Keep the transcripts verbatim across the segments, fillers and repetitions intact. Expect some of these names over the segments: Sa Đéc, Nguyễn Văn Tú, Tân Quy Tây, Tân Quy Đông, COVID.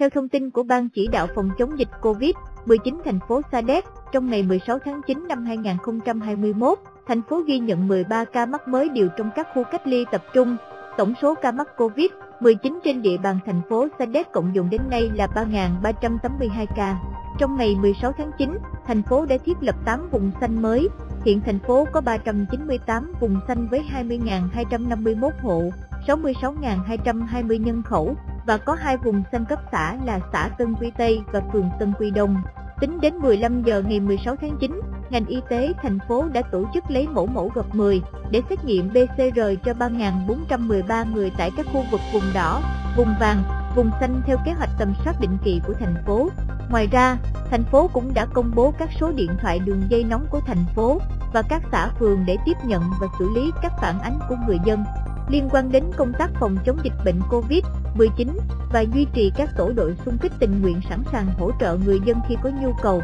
Theo thông tin của Ban Chỉ đạo Phòng chống dịch cô vít mười chín thành phố Sa Đéc, trong ngày mười sáu tháng chín năm hai nghìn không trăm hai mươi mốt, thành phố ghi nhận mười ba ca mắc mới đều trong các khu cách ly tập trung. Tổng số ca mắc cô vít mười chín trên địa bàn thành phố Sa Đéc cộng dồn đến nay là ba nghìn ba trăm tám mươi hai ca. Trong ngày mười sáu tháng chín, thành phố đã thiết lập tám vùng xanh mới. Hiện thành phố có ba trăm chín mươi tám vùng xanh với hai mươi nghìn hai trăm năm mươi mốt hộ, sáu mươi sáu nghìn hai trăm hai mươi nhân khẩu và có hai vùng xanh cấp xã là xã Tân Quy Tây và phường Tân Quy Đông. Tính đến mười lăm giờ ngày mười sáu tháng chín, ngành y tế thành phố đã tổ chức lấy mẫu mẫu gộp mười để xét nghiệm pê xê rờ cho ba nghìn bốn trăm mười ba người tại các khu vực vùng đỏ, vùng vàng, vùng xanh theo kế hoạch tầm soát định kỳ của thành phố. Ngoài ra, thành phố cũng đã công bố các số điện thoại đường dây nóng của thành phố và các xã phường để tiếp nhận và xử lý các phản ánh của người dân liên quan đến công tác phòng chống dịch bệnh cô vít mười chín và duy trì các tổ đội xung kích tình nguyện sẵn sàng hỗ trợ người dân khi có nhu cầu,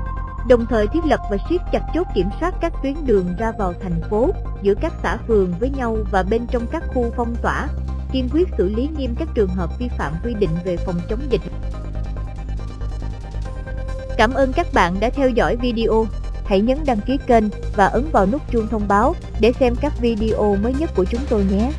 đồng thời thiết lập và siết chặt chốt kiểm soát các tuyến đường ra vào thành phố, giữa các xã phường với nhau và bên trong các khu phong tỏa, kiên quyết xử lý nghiêm các trường hợp vi phạm quy định về phòng chống dịch. Cảm ơn các bạn đã theo dõi video. Hãy nhấn đăng ký kênh và ấn vào nút chuông thông báo để xem các video mới nhất của chúng tôi nhé.